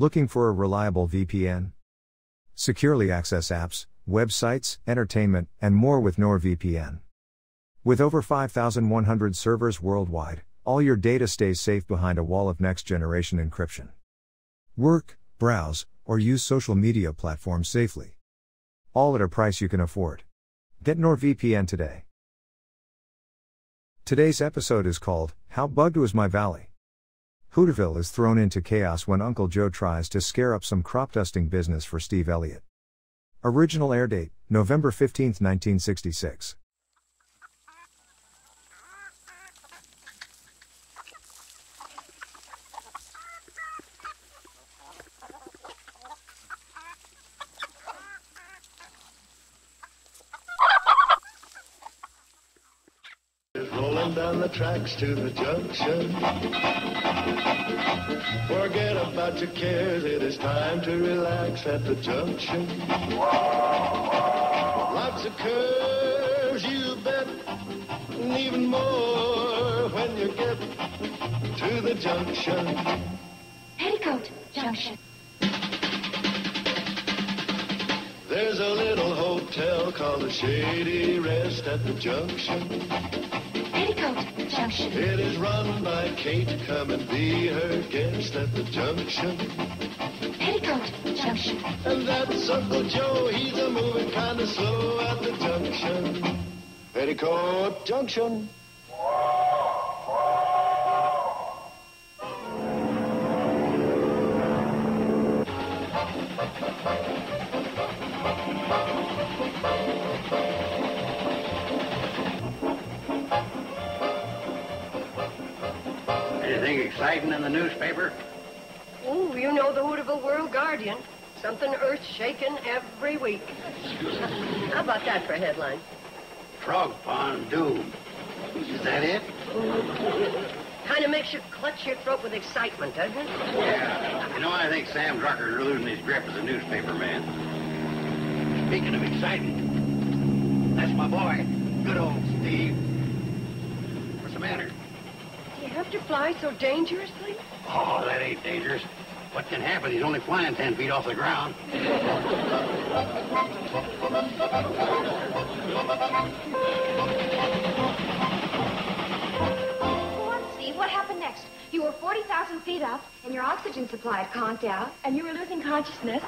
Looking for a reliable VPN? Securely access apps, websites, entertainment, and more with NordVPN. With over 5,100 servers worldwide, all your data stays safe behind a wall of next-generation encryption. Work, browse, or use social media platforms safely. All at a price you can afford. Get NordVPN today. Today's episode is called, How Bugged Was My Valley? Hooterville is thrown into chaos when Uncle Joe tries to scare up some crop dusting business for Steve Elliott. Original air date, November 15, 1966. Down the tracks to the junction. Forget about your cares, it is time to relax at the junction. Lots of curves, you bet, and even more when you get to the junction. Petticoat Junction. There's a little hotel called the Shady Rest at the junction. It is run by Kate. Come and be her guest at the junction. Petticoat Junction. And that's Uncle Joe. He's a moving kind of slow at the junction. Petticoat Junction. Exciting in the newspaper? Oh, you know the Hooterville World Guardian. Something earth-shaking every week. How about that for a headline? Frog Pond Doom. Is that it? Kind of makes you clutch your throat with excitement, doesn't it? Yeah. You know, I think Sam Drucker's losing his grip as a newspaper man. Speaking of exciting, that's my boy, good old Steve. What's the matter? Have to fly so dangerously? Oh, that ain't dangerous. What can happen? He's only flying 10 feet off the ground. Go on, Steve. What happened next? You were 40,000 feet up, and your oxygen supply had conked out, and you were losing consciousness.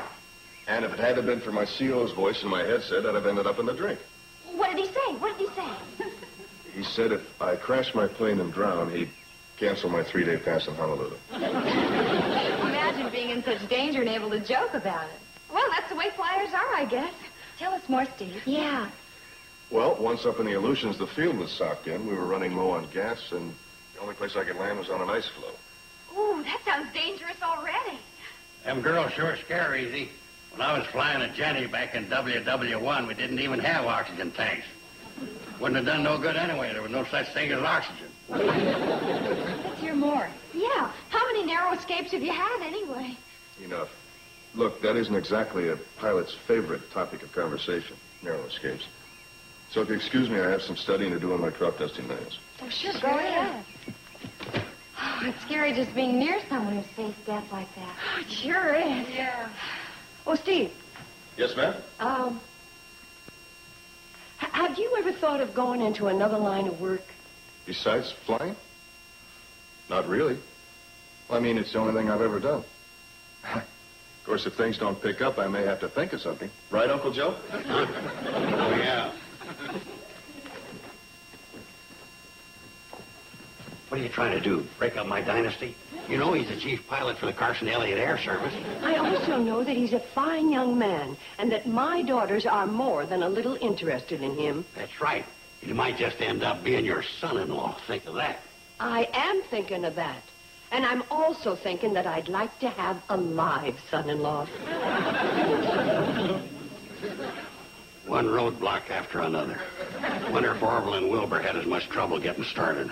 And if it hadn't been for my CO's voice in my headset, I'd have ended up in the drink. What did he say? What did he say? He said if I crashed my plane and drowned, he'd cancel my 3-day pass in Honolulu. Imagine being in such danger and able to joke about it. Well, that's the way flyers are, I guess. Tell us more, Steve. Yeah. Well, once up in the Aleutians, the field was socked in. We were running low on gas, and the only place I could land was on an ice floe. Ooh, that sounds dangerous already. Them girls sure scare easy. When I was flying a Jenny back in WW1, we didn't even have oxygen tanks. Wouldn't have done no good anyway. There was no such thing as oxygen. Let's hear more. Yeah. How many narrow escapes have you had, anyway? Enough. Look, that isn't exactly a pilot's favorite topic of conversation, narrow escapes. So if you excuse me, I have some studying to do on my crop dusting nails. Oh, sure. Go ahead. Oh, it's scary just being near someone who's faced death like that. Oh, it sure is. Yeah. Oh, Steve. Yes, ma'am? Have you ever thought of going into another line of work? Besides flying? Not really. I mean, it's the only thing I've ever done. Of course, if things don't pick up, I may have to think of something. Right, Uncle Joe? Oh, yeah. What are you trying to do? Break up my dynasty? You know he's the chief pilot for the Carson Elliott Air Service. I also know that he's a fine young man, and that my daughters are more than a little interested in him. That's right. You might just end up being your son-in-law. Think of that. I am thinking of that. And I'm also thinking that I'd like to have a live son-in-law. One roadblock after another. Wonder if Orville and Wilbur had as much trouble getting started.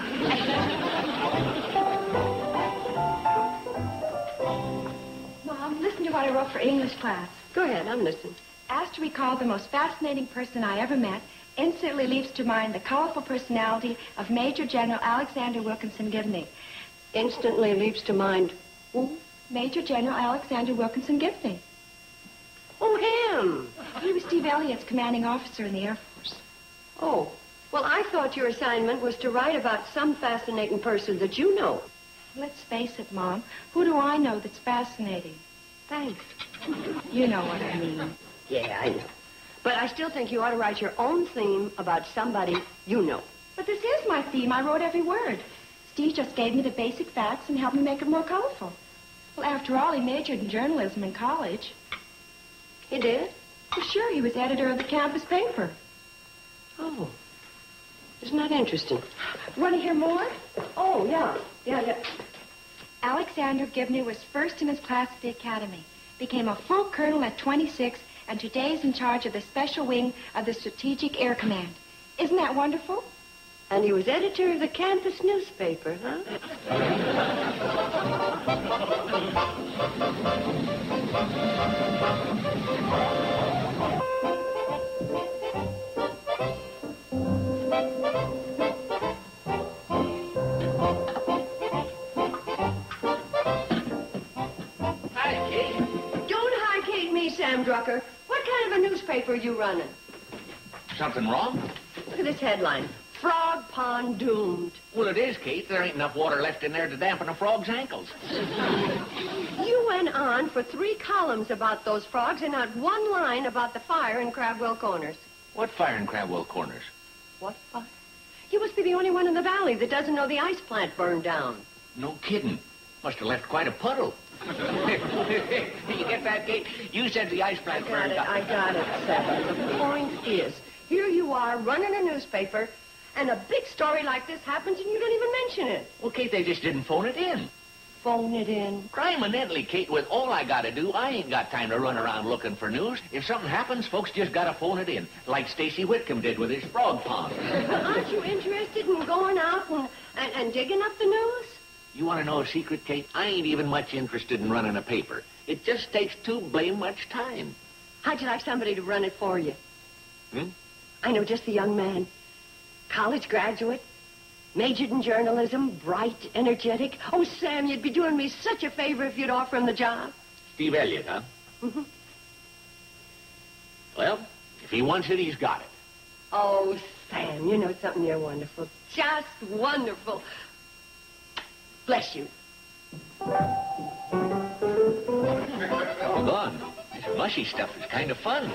Mom, listen to what I wrote for English class. Go ahead, I'm listening. Asked to recall the most fascinating person I ever met, instantly leaps to mind the colorful personality of Major General Alexander Wilkinson Gibney. Instantly leaps to mind who? Major General Alexander Wilkinson Gibney. Oh, him! He was Steve Elliott's commanding officer in the Air Force. Oh, well, I thought your assignment was to write about some fascinating person that you know. Let's face it, Mom. Who do I know that's fascinating? Thanks. You know what I mean. Yeah, I know. But I still think you ought to write your own theme about somebody you know. But this is my theme. I wrote every word. Steve just gave me the basic facts and helped me make it more colorful. Well, after all, he majored in journalism in college. He did? Well, sure. He was editor of the campus paper. Oh. Isn't that interesting? Want to hear more? Oh, yeah. Alexander Gibney was first in his class at the academy, became a full colonel at 26, and today is in charge of the special wing of the Strategic Air Command. Isn't that wonderful? And he was editor of the campus newspaper, huh? Sam Drucker, what kind of a newspaper are you running? Something wrong? Look at this headline. Frog Pond Doomed. Well, it is, Keith. There ain't enough water left in there to dampen a frog's ankles. You went on for 3 columns about those frogs and not one line about the fire in Crabwell Corners. What fire in Crabwell Corners? What fire? You must be the only one in the valley that doesn't know the ice plant burned down. No kidding. Must have left quite a puddle. You get that, Kate? You said the ice plant burned up. I got it, Seth. The point is, here you are running a newspaper, and a big story like this happens, and you don't even mention it. Well, Kate, they just didn't phone it in. Phone it in? Criminally, Kate, with all I got to do, I ain't got time to run around looking for news. If something happens, folks just got to phone it in, like Stacy Whitcomb did with his frog pond. Well, aren't you interested in going out and digging up the news? You want to know a secret, Kate? I ain't even much interested in running a paper. It just takes too blame much time. How'd you like somebody to run it for you? Hmm? I know just the young man. College graduate, majored in journalism, bright, energetic. Oh, Sam, you'd be doing me such a favor if you'd offer him the job. Steve Elliott, huh? Mm-hmm. Well, if he wants it, he's got it. Oh, Sam, you know something? You're wonderful. Just wonderful. Bless you. Hold on. This mushy stuff is kind of fun.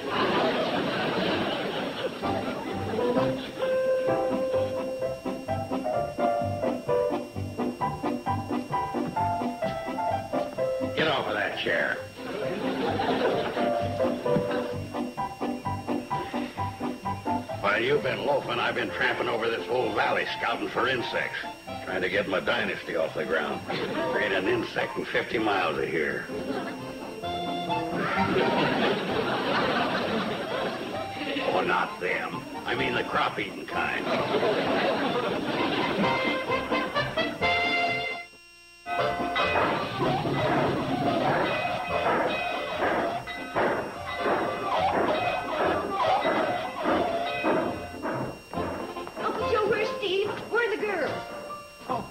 Get over that chair. While you've been loafing, I've been tramping over this whole valley scouting for insects. Trying to get my dynasty off the ground. Create an insect in 50 miles of here. Oh, not them. I mean the crop-eating kind. Uncle Joe, where's Steve? Where are the girls? Oh.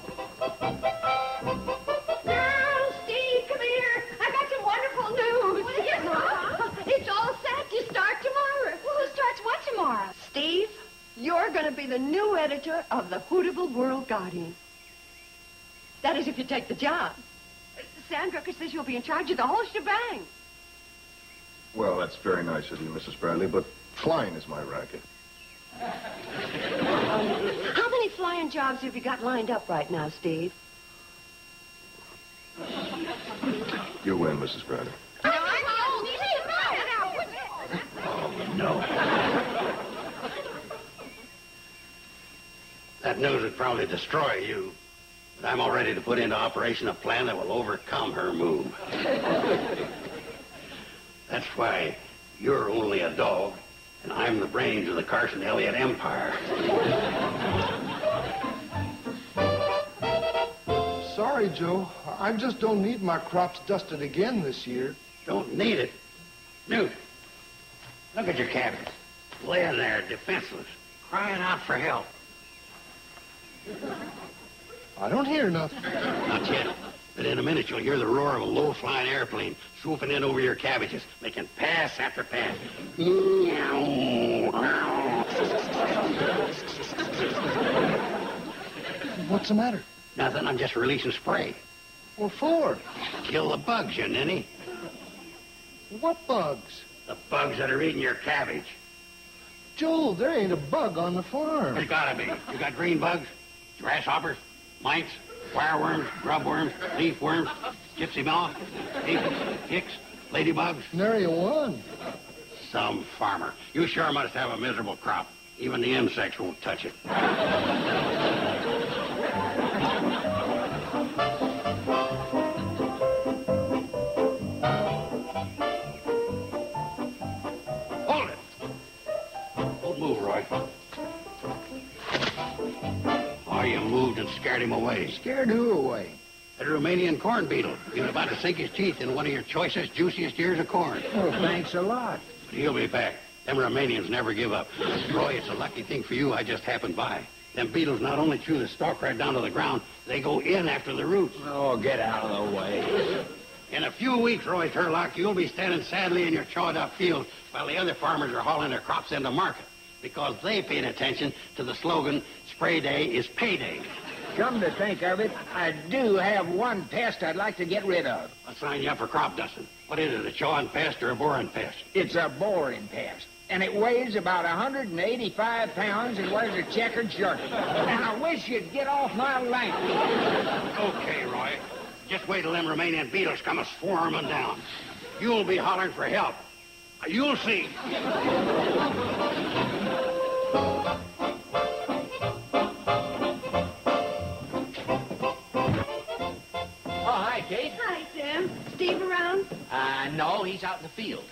Girl, Steve, come here. I got some wonderful news. What is it, Mom? It's all set to start tomorrow. Well, who starts what tomorrow? Steve, you're going to be the new editor of the Hooterville World Guardian. That is, if you take the job. Sam Drucker says you'll be in charge of the whole shebang. Well, that's very nice of you, Mrs. Bradley, but flying is my racket. How many flying jobs have you got lined up right now, Steve? You win, Mrs. Bradley. No, I'm the only one. Oh, no. That news would probably destroy you, but I'm all ready to put into operation a plan that will overcome her move. That's why you're only a dog. And I'm the brains of the Carson Elliott Empire. Sorry, Joe. I just don't need my crops dusted again this year. Don't need it? Newt, look at your cabbage. Laying there, defenseless, crying out for help. I don't hear nothing. Not yet. But in a minute, you'll hear the roar of a low-flying airplane swooping in over your cabbages, making pass after pass. What's the matter? Nothing. I'm just releasing spray. What for? Kill the bugs, you ninny. What bugs? The bugs that are eating your cabbage. Joel, there ain't a bug on the farm. There's gotta be. You got green bugs, grasshoppers, mites, wireworms, grubworms, leaf worms, gypsy moth, hicks, ladybugs. Nary a one. Some farmer. You sure must have a miserable crop. Even the insects won't touch it. Hold it. Don't move, Roy. Oh, you moved and scared him away. Scared who away? That Romanian corn beetle. He was about to sink his teeth in one of your choicest, juiciest ears of corn. Oh, thanks a lot. But he'll be back. Them Romanians never give up. Roy, it's a lucky thing for you I just happened by. Them beetles not only chew the stalk right down to the ground, they go in after the roots. Oh, get out of the way. In a few weeks, Roy Turlock, you'll be standing sadly in your chawed-up field while the other farmers are hauling their crops into market because they paid attention to the slogan, spray day is payday. Come to think of it, I do have one pest I'd like to get rid of. I'll sign you up for crop dusting. What is it, a chawing pest or a boring pest? It's a boring pest. And it weighs about 185 pounds and wears a checkered shirt. And I wish you'd get off my land. Okay, Roy. Just wait till them Romanian beetles come a swarming down. You'll be hollering for help. You'll see. Oh, hi, Kate. Hi, Sam. Steve around? No, he's out in the field.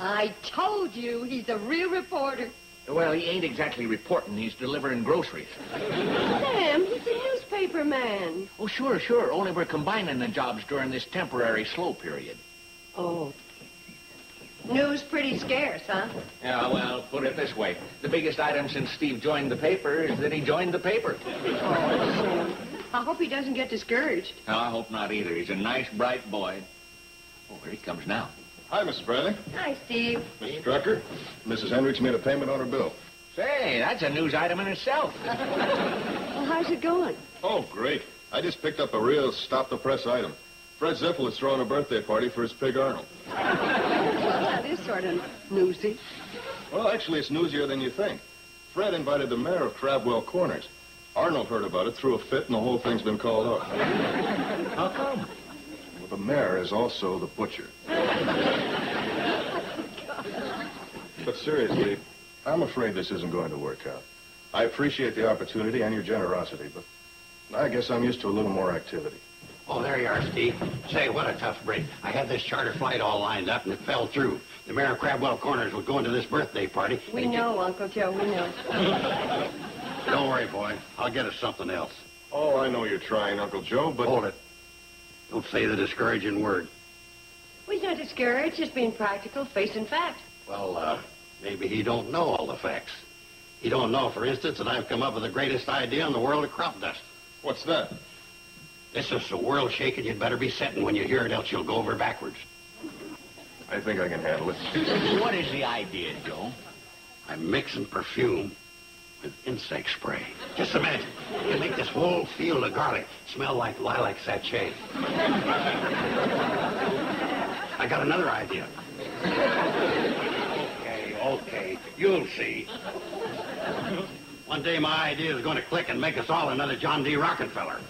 I told you, he's a real reporter. Well, he ain't exactly reporting. He's delivering groceries. Sam, he's a newspaper man. Oh, sure. Only we're combining the jobs during this temporary slow period. Oh. News pretty scarce, huh? Yeah, well, put it this way. The biggest item since Steve joined the paper is that he joined the paper. Oh, I hope he doesn't get discouraged. No, I hope not either. He's a nice, bright boy. Oh, here he comes now. Hi, Mrs. Bradley. Hi, Steve. Mr. Drucker, Mrs. Hendricks made a payment on her bill. Say, that's a news item in itself. Well, how's it going? Oh, great. I just picked up a real stop-the-press item. Fred Ziffel is throwing a birthday party for his pig Arnold. Well, that is sort of newsy. Well, actually, it's newsier than you think. Fred invited the mayor of Crabwell Corners. Arnold heard about it, threw a fit, and the whole thing's been called off. How come? The mayor is also the butcher. But seriously, I'm afraid this isn't going to work out. I appreciate the opportunity and your generosity, but I guess I'm used to a little more activity. Oh, there you are, Steve. Say, what a tough break. I had this charter flight all lined up, and it fell through. The mayor of Crabwell Corners was going to this birthday party. We know, Uncle Joe, we know. Don't worry, boy. I'll get us something else. Oh, I know you're trying, Uncle Joe, but... Hold it. Don't say the discouraging word. Well, he's not discouraged, just being practical, facing fact. Well, maybe he don't know all the facts. He don't know, for instance, that I've come up with the greatest idea in the world of crop dust. What's that? This is the world shaking. You'd better be setting when you hear it, else you'll go over backwards. I think I can handle it. What is the idea, Joe? I'm mixing perfume with insect spray. Just imagine, you make this whole field of garlic smell like lilac sachet. I got another idea. Okay, you'll see. One day my idea is going to click and make us all another John D. Rockefeller.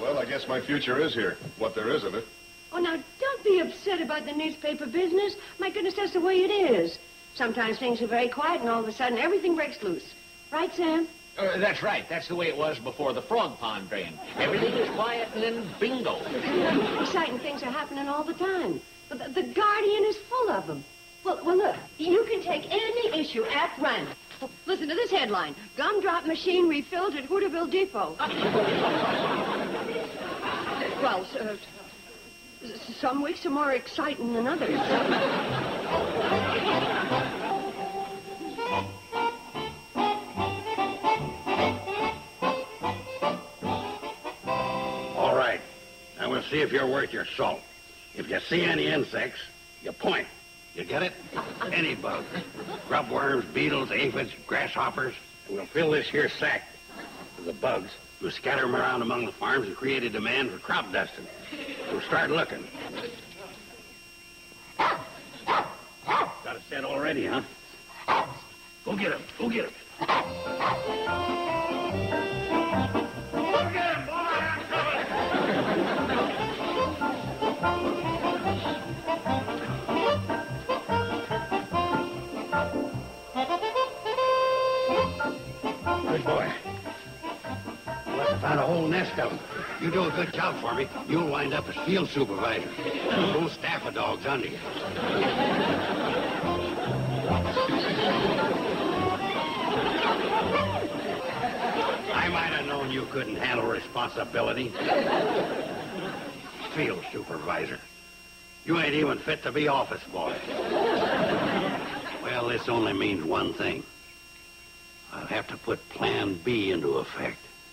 Well, I guess my future is here, what there is of it. Oh, now, don't be upset about the newspaper business. My goodness, that's the way it is. Sometimes things are very quiet, and all of a sudden, everything breaks loose. Right, Sam? That's right. That's the way it was before the frog pond drain. Everything was quiet, and then bingo. Exciting things are happening all the time. But the Guardian is full of them. Well, look, you can take any issue at random. Well, listen to this headline. Gumdrop machine refilled at Hooterville Depot. Well, some weeks are more exciting than others. see if you're worth your salt. If you see any insects, you point. You get it? Any bug. Grub worms, beetles, aphids, grasshoppers. And we'll fill this here sack with the bugs. We'll scatter them around among the farms and create a demand for crop dusting. We'll start looking. Got it set already, huh? Go get him. Go get him. Go get him, boy! I'm coming. Good boy. You must have found a whole nest of them. You do a good job for me, you'll wind up as field supervisor. A whole staff of dogs under you. I might have known you couldn't handle responsibility. Field supervisor. You ain't even fit to be office boy. Well, this only means one thing. I'll have to put Plan B into effect.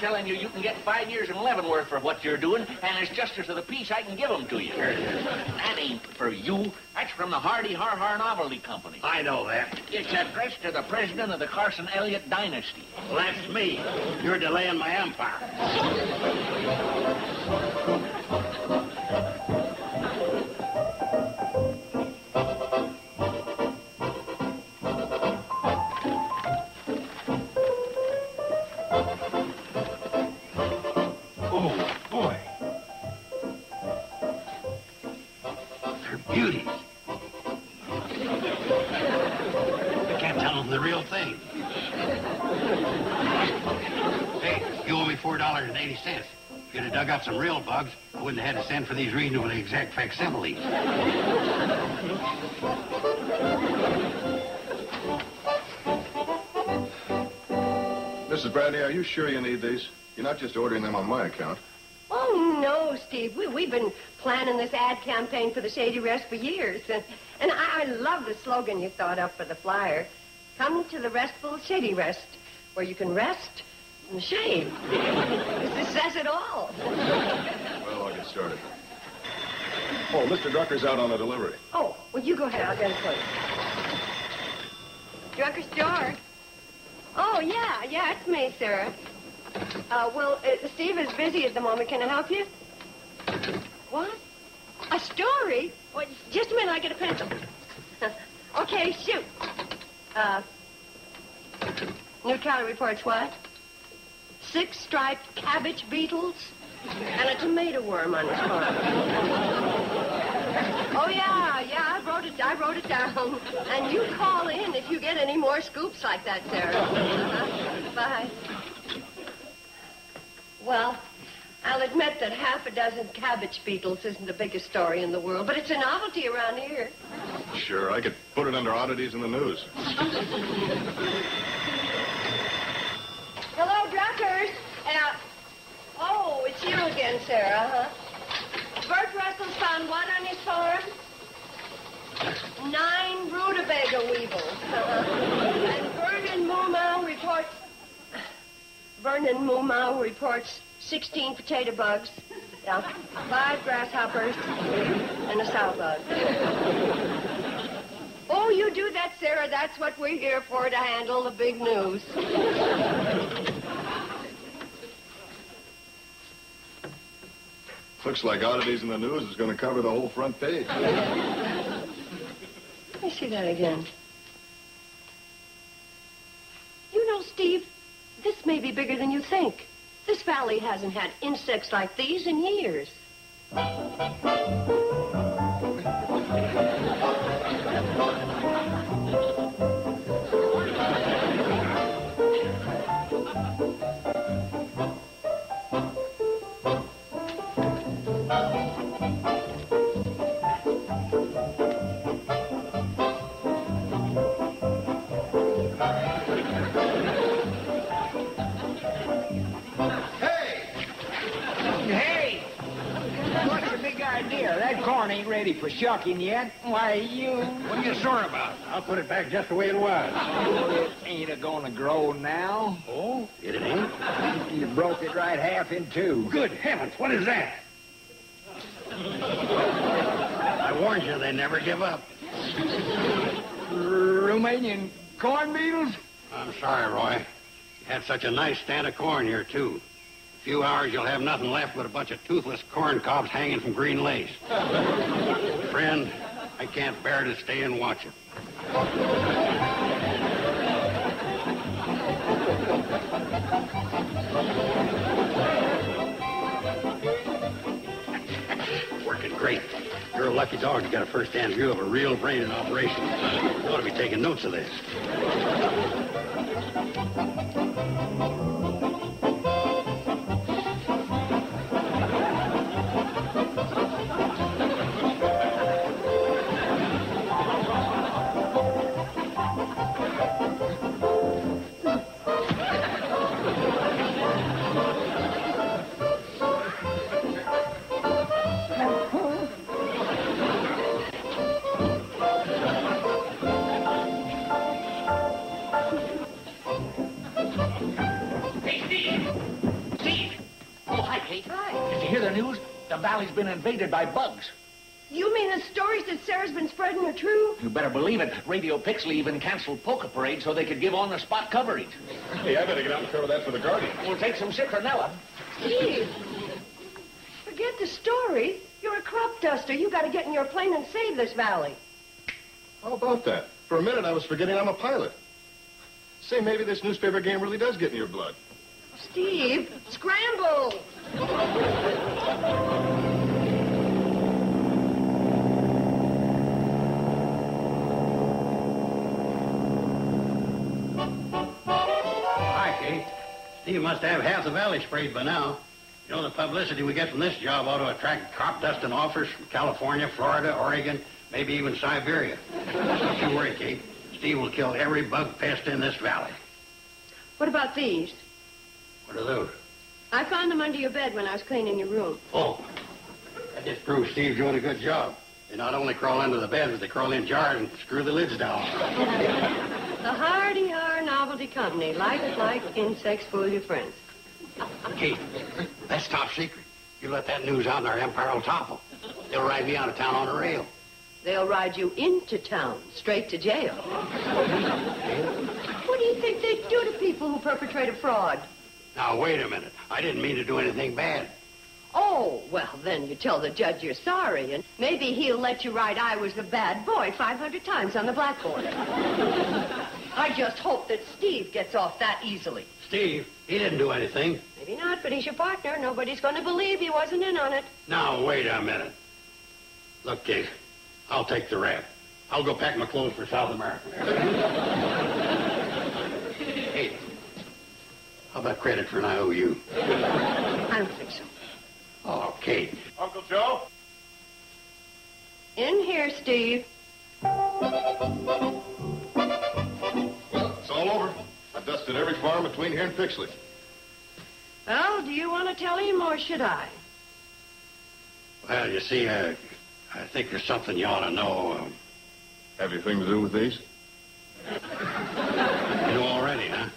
Telling you, you can get 5 years and 11 worth for what you're doing, and as justice of the peace, I can give them to you. That ain't for you. That's from the Hardy Har Har Novelty Company. I know that. It's addressed to the president of the Carson Elliott dynasty. Well, that's me. You're delaying my empire. Some real bugs, I wouldn't have had to send for these reasonably exact facsimiles. Mrs. Bradley, are you sure you need these? You're not just ordering them on my account. Oh, no, Steve. We've been planning this ad campaign for the Shady Rest for years, and I love the slogan you thought up for the flyer. Come to the restful Shady Rest, where you can rest... Shame. This says it all. Well, I'll get started. Oh, Mr. Drucker's out on a delivery. Oh, well, you go ahead. I'll get it for you. Drucker's door. Oh, yeah, it's me, Sarah. Steve is busy at the moment. Can I help you? What? A story? Well, just a minute, I'll get a pencil. Okay, shoot. New calorie reports, what? 6 striped cabbage beetles and a tomato worm on his farm. Oh, yeah, I wrote it down. And you call in if you get any more scoops like that, Sarah. Bye. Well, I'll admit that 6 cabbage beetles isn't the biggest story in the world, but it's a novelty around here. Sure, I could put it under oddities in the news. Hello, Druckers. Oh, it's you again, Sarah, huh? Bert Russell's found what on his farm? 9 rutabaga weevils. And Vernon Moomow reports 16 potato bugs, 5 grasshoppers, and a sow bug. Oh, you do that, Sarah. That's what we're here for, to handle the big news. Looks like oddities in the news is going to cover the whole front page. Let me see that again. You know, Steve, this may be bigger than you think. This valley hasn't had insects like these in years. ready for shocking yet. Why, you... What are you sore about? I'll put it back just the way it was. Oh, it ain't a-gonna grow now. Oh? It ain't? You broke it right half in two. Good heavens, what is that? I warned you, they never give up. Romanian corn beetles? I'm sorry, Roy. You had such a nice stand of corn here, too. In a few hours, you'll have nothing left but a bunch of toothless corn cobs hanging from green lace. Friend, I can't bear to stay and watch it. Working great. You're a lucky dog to get a first-hand view of a real brain in operation. You ought to be taking notes of this. Valley's been invaded by bugs. You mean the stories that Sarah's been spreading are true? You better believe it. Radio Pixley even canceled Polka Parade so they could give on-the-spot coverage. Hey, I better get out and cover that for the Guardian. We'll take some citronella. Steve, forget the stories. You're a crop duster. You got to get in your plane and save this valley. How about that? For a minute, I was forgetting I'm a pilot. Say, maybe this newspaper game really does get in your blood. Steve, scramble! Hi, Kate. Steve must have half the valley sprayed by now. You know, the publicity we get from this job ought to attract crop dusting offers from California, Florida, Oregon, maybe even Siberia. Don't you worry, Kate. Steve will kill every bug pest in this valley. What about these? What are those? I found them under your bed when I was cleaning your room. Oh, that just proves Steve's doing a good job. They not only crawl under the bed, but they crawl in jars and screw the lids down. The Hardy Har Har Novelty Company. Like it, like insects fool your friends. Kate, that's top secret. You let that news out and our empire will topple. They'll ride me out of town on a rail. They'll ride you into town, straight to jail. What do you think they do to people who perpetrate a fraud? Now, wait a minute. I didn't mean to do anything bad. Oh, well, then you tell the judge you're sorry, and maybe he'll let you write I was the bad boy 500 times on the blackboard. I just hope that Steve gets off that easily. Steve? He didn't do anything. Maybe not, but he's your partner. Nobody's going to believe he wasn't in on it. Now, wait a minute. Look, Kate, I'll take the rap. I'll go pack my clothes for South America. How about credit for an IOU? I don't think so. Oh, Kate. Uncle Joe? In here, Steve. Well, it's all over. I've dusted every farm between here and Pixley. Well, do you want to tell him or should I? Well, you see, I think there's something you ought to know. Have anything to do with these? You know already, huh?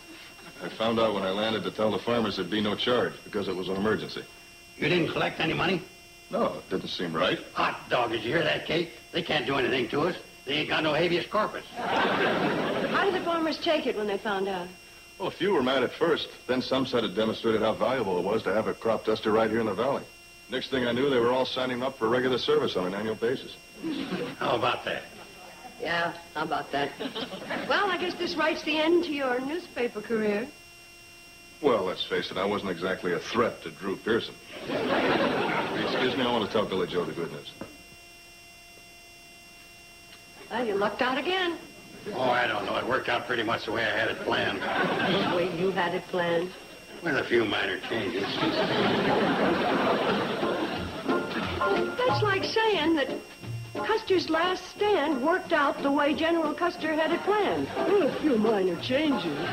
I found out when I landed to tell the farmers there'd be no charge because it was an emergency. You didn't collect any money? No, it didn't seem right. Hot dog, did you hear that, Kate? They can't do anything to us. They ain't got no habeas corpus. How did the farmers take it when they found out? Well, a few were mad at first. Then some said it demonstrated how valuable it was to have a crop duster right here in the valley. Next thing I knew, they were all signing up for regular service on an annual basis. How about that? Yeah, how about that? Well, I guess this writes the end to your newspaper career. Well, let's face it, I wasn't exactly a threat to Drew Pearson. Excuse me, I want to tell Billy Joe the good news. Well, you lucked out again. Oh, I don't know. It worked out pretty much the way I had it planned. The way you had it planned? With a few minor changes. Well, that's like saying that... Custer's last stand worked out the way General Custer had it planned. With a few minor changes.